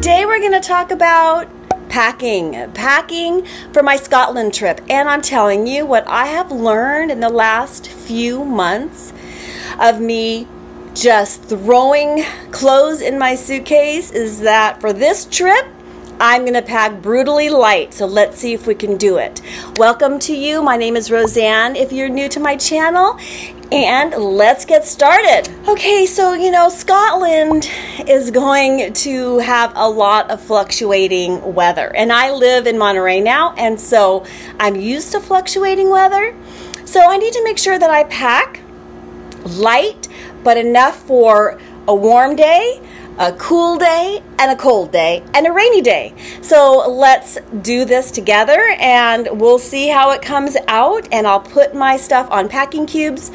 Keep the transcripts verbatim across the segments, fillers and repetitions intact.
Today we're going to talk about packing, packing for my Scotland trip. And I'm telling you what I have learned in the last few months of me just throwing clothes in my suitcase is that for this trip, I'm going to pack brutally light, so let's see if we can do it. Welcome to you. My name is Roseanne, if you're new to my channel, and let's get started. Okay, so you know, Scotland is going to have a lot of fluctuating weather, and I live in Monterey now, and so I'm used to fluctuating weather. So I need to make sure that I pack light, but enough for a warm day, a cool day, and a cold day, and a rainy day. So let's do this together and we'll see how it comes out, and I'll put my stuff on packing cubes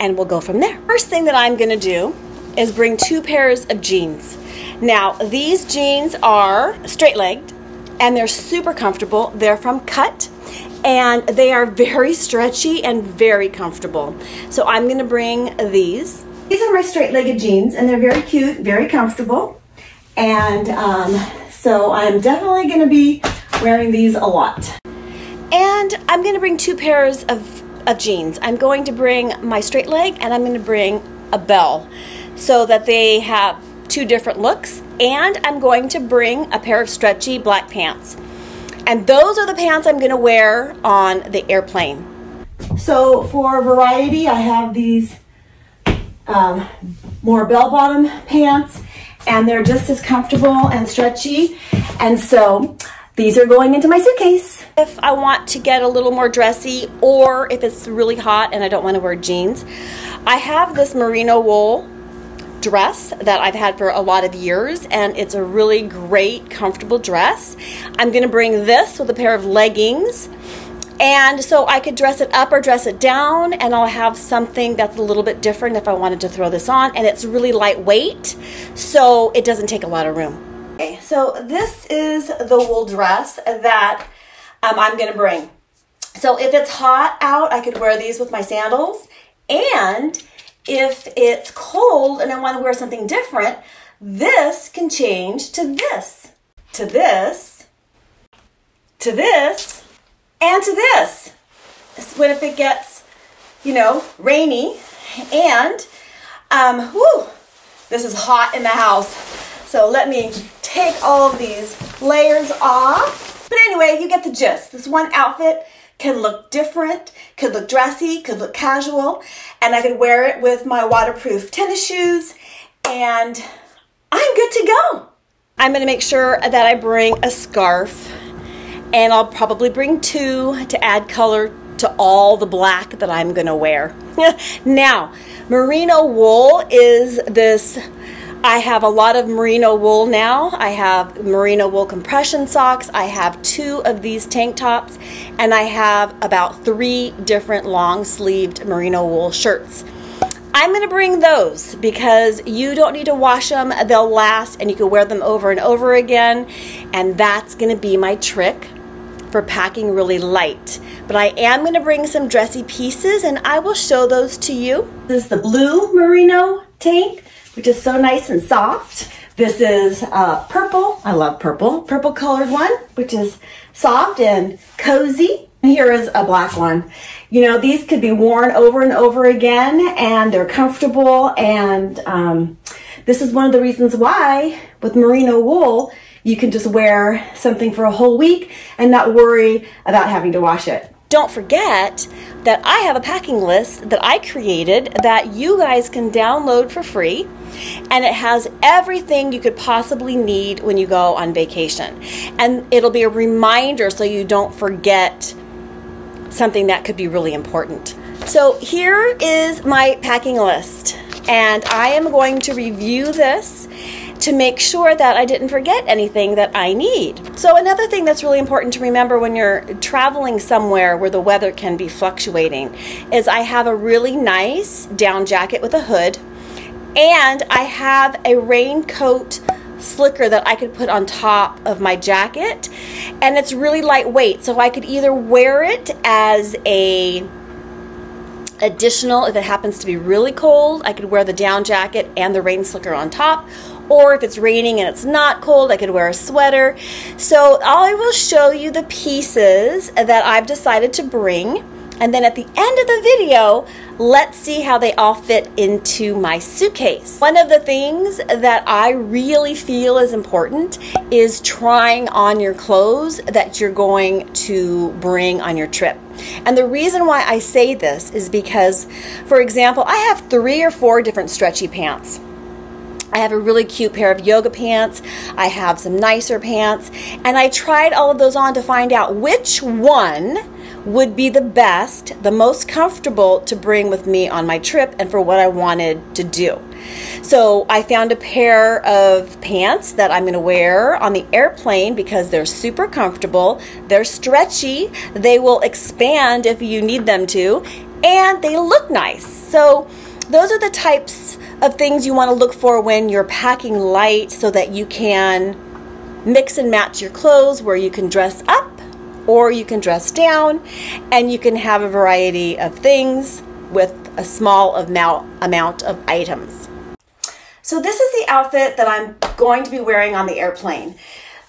and we'll go from there. First thing that I'm gonna do is bring two pairs of jeans. Now these jeans are straight-legged and they're super comfortable. They're from Cut and they are very stretchy and very comfortable. So I'm gonna bring these. These are my straight-legged jeans, and they're very cute, very comfortable. And um, so I'm definitely gonna be wearing these a lot. And I'm gonna bring two pairs of, of jeans. I'm going to bring my straight leg, and I'm gonna bring a bell so that they have two different looks. And I'm going to bring a pair of stretchy black pants. And those are the pants I'm gonna wear on the airplane. So for variety, I have these Um, more bell-bottom pants, and they're just as comfortable and stretchy, and so these are going into my suitcase. If I want to get a little more dressy, or if it's really hot and I don't want to wear jeans, I have this merino wool dress that I've had for a lot of years, and it's a really great comfortable dress. I'm gonna bring this with a pair of leggings, and so I could dress it up or dress it down, and I'll have something that's a little bit different if I wanted to throw this on. And it's really lightweight, so it doesn't take a lot of room. Okay, so this is the wool dress that um, I'm gonna bring. So if it's hot out, I could wear these with my sandals. And if it's cold and I wanna wear something different, this can change to this, to this, to this, and to this. When if it gets, you know, rainy, and um, whoo, this is hot in the house. So let me take all of these layers off. But anyway, you get the gist. This one outfit can look different, could look dressy, could look casual, and I could wear it with my waterproof tennis shoes, and I'm good to go. I'm gonna make sure that I bring a scarf, and I'll probably bring two to add color to all the black that I'm gonna wear. Now, merino wool is this, I have a lot of merino wool now. I have merino wool compression socks. I have two of these tank tops, and I have about three different long-sleeved merino wool shirts. I'm gonna bring those because you don't need to wash them. They'll last, and you can wear them over and over again. And that's gonna be my trick for packing really light. But I am gonna bring some dressy pieces, and I will show those to you. This is the blue merino tank, which is so nice and soft. This is uh, purple, I love purple, purple colored one, which is soft and cozy. And here is a black one. You know, these could be worn over and over again, and they're comfortable, and um, this is one of the reasons why with merino wool, you can just wear something for a whole week and not worry about having to wash it. Don't forget that I have a packing list that I created that you guys can download for free, and it has everything you could possibly need when you go on vacation. And it'll be a reminder so you don't forget something that could be really important. So here is my packing list, and I am going to review this to make sure that I didn't forget anything that I need. So another thing that's really important to remember when you're traveling somewhere where the weather can be fluctuating is I have a really nice down jacket with a hood, and I have a raincoat slicker that I could put on top of my jacket, and it's really lightweight, so I could either wear it as a additional if it happens to be really cold. I could wear the down jacket and the rain slicker on top, Or if it's raining and it's not cold, I could wear a sweater. So I will show you the pieces that I've decided to bring. And then at the end of the video, let's see how they all fit into my suitcase. One of the things that I really feel is important is trying on your clothes that you're going to bring on your trip. And the reason why I say this is because, for example, I have three or four different stretchy pants. I have a really cute pair of yoga pants. I have some nicer pants. And I tried all of those on to find out which one would be the best, the most comfortable to bring with me on my trip and for what I wanted to do. So I found a pair of pants that I'm going to wear on the airplane because they're super comfortable, they're stretchy, they will expand if you need them to, and they look nice. So those are the types of things you want to look for when you're packing light so that you can mix and match your clothes where you can dress up or you can dress down, and you can have a variety of things with a small amount of items. So this is the outfit that I'm going to be wearing on the airplane.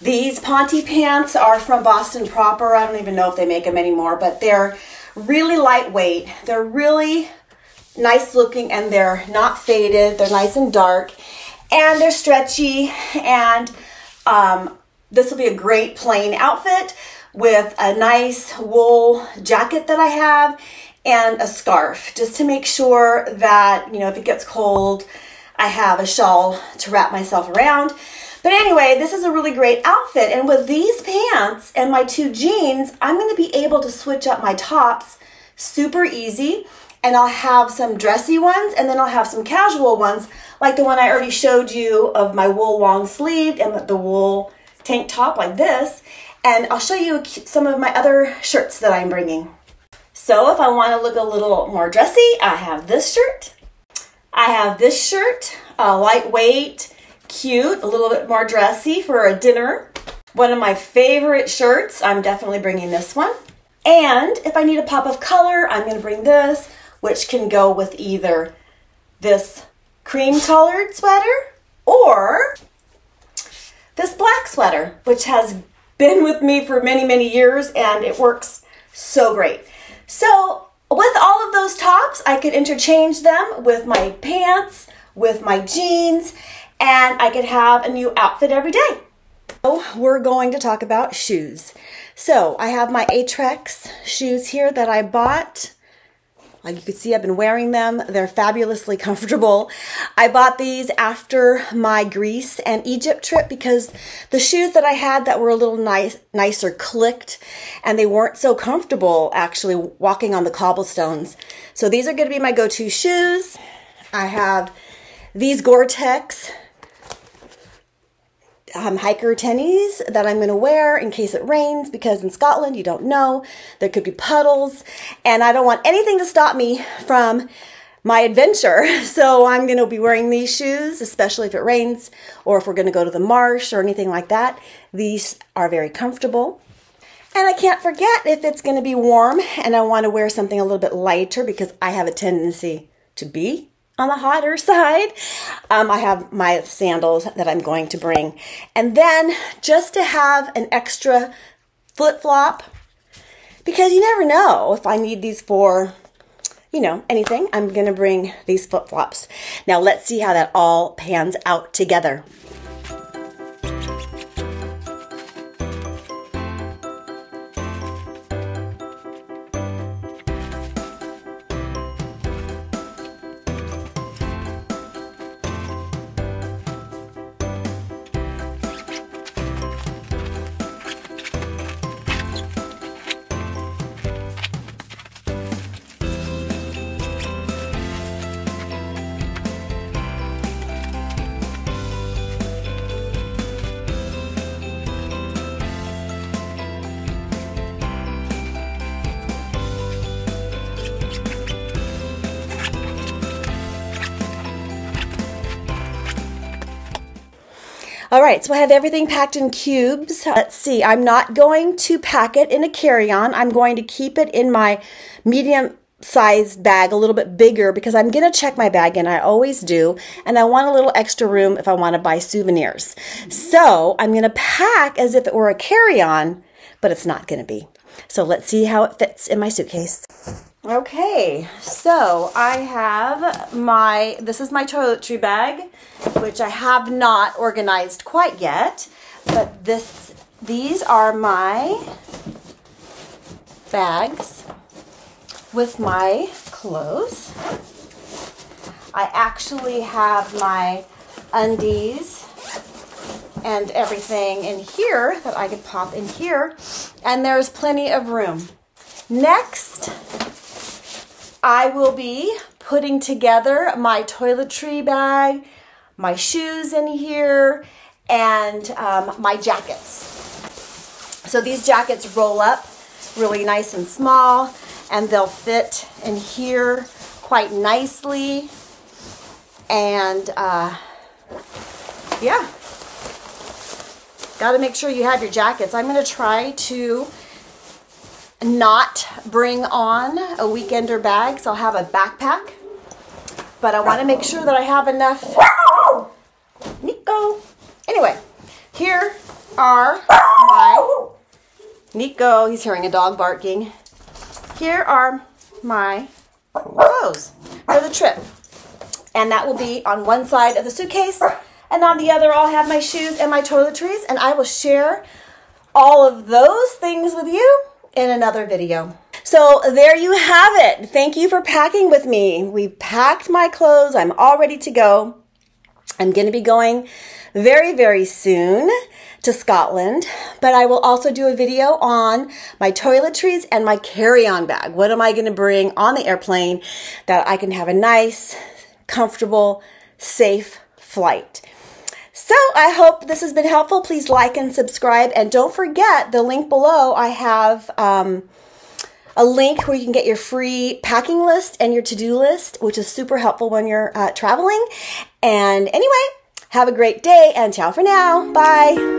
These Ponte pants are from Boston Proper. I don't even know if they make them anymore, but they're really lightweight. They're really nice looking and they're not faded. They're nice and dark and they're stretchy, and um, this will be a great plain outfit with a nice wool jacket that I have and a scarf, just to make sure that, you know, if it gets cold, I have a shawl to wrap myself around. But anyway, this is a really great outfit, and with these pants and my two jeans, I'm going to be able to switch up my tops super easy, and I'll have some dressy ones and then I'll have some casual ones like the one I already showed you of my wool long sleeve and the wool tank top like this. And I'll show you some of my other shirts that I'm bringing. So if I want to look a little more dressy, I have this shirt. I have this shirt, uh, lightweight, cute, a little bit more dressy for a dinner. One of my favorite shirts, I'm definitely bringing this one. And if I need a pop of color, I'm going to bring this, which can go with either this cream-colored sweater or this black sweater, which has been with me for many, many years, and it works so great. So with all of those tops, I could interchange them with my pants, with my jeans, and I could have a new outfit every day. So we're going to talk about shoes. So I have my Atrex shoes here that I bought. Like you can see, I've been wearing them. They're fabulously comfortable. I bought these after my Greece and Egypt trip because the shoes that I had that were a little nice, nicer clicked, and they weren't so comfortable actually walking on the cobblestones. So these are going to be my go-to shoes. I have these Gore-Tex Um, hiker tennies that I'm going to wear in case it rains, because in Scotland you don't know, there could be puddles and I don't want anything to stop me from my adventure. So I'm going to be wearing these shoes, especially if it rains or if we're going to go to the marsh or anything like that. These are very comfortable. And I can't forget, if it's going to be warm and I want to wear something a little bit lighter because I have a tendency to be on the hotter side, um, I have my sandals that I'm going to bring. And then just to have an extra flip-flop, because you never know if I need these for, you know, anything, I'm gonna bring these flip-flops. Now let's see how that all pans out together. All right, so I have everything packed in cubes. Let's see, I'm not going to pack it in a carry-on. I'm going to keep it in my medium size bag, a little bit bigger, because I'm going to check my bag in. I always do. And I want a little extra room if I want to buy souvenirs. So I'm going to pack as if it were a carry-on, but it's not going to be. So let's see how it fits in my suitcase. Okay, so I have my, this is my toiletry bag, which I have not organized quite yet, but this, these are my bags with my clothes. I actually have my undies and everything in here that I could pop in here, and there's plenty of room. Next, I will be putting together my toiletry bag, my shoes in here, and um, my jackets. So these jackets roll up really nice and small, and they'll fit in here quite nicely. And uh, yeah, gotta make sure you have your jackets. I'm gonna try to not bring on a weekender bag, so I'll have a backpack, but I wanna make sure that I have enough. Nico. Anyway, here are my, Nico, he's hearing a dog barking. Here are my clothes for the trip. And that will be on one side of the suitcase, and on the other I'll have my shoes and my toiletries, and I will share all of those things with you in another video. So there you have it. Thank you for packing with me. We packed my clothes. I'm all ready to go. I'm going to be going very, very soon to Scotland, but I will also do a video on my toiletries and my carry-on bag. What am I going to bring on the airplane that I can have a nice, comfortable, safe flight? So I hope this has been helpful. Please like and subscribe, and don't forget the link below. I have um, a link where you can get your free packing list and your to-do list, which is super helpful when you're uh, traveling. And anyway, have a great day, and ciao for now. Bye.